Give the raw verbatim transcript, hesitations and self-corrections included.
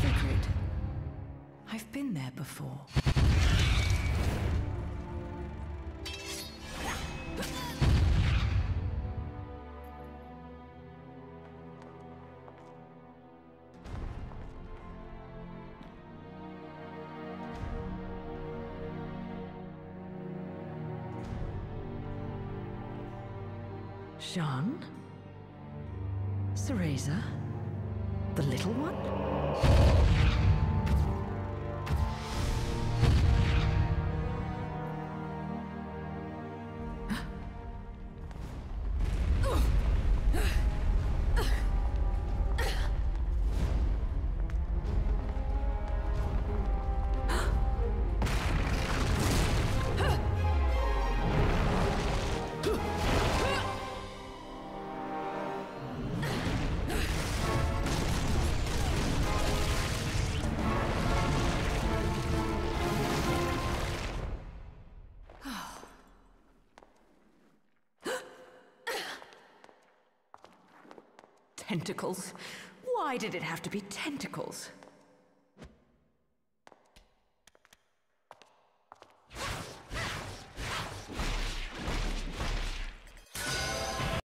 Figured. I've been there before. Jeanne? Cereza? The little one? Tentacles? Why did it have to be tentacles?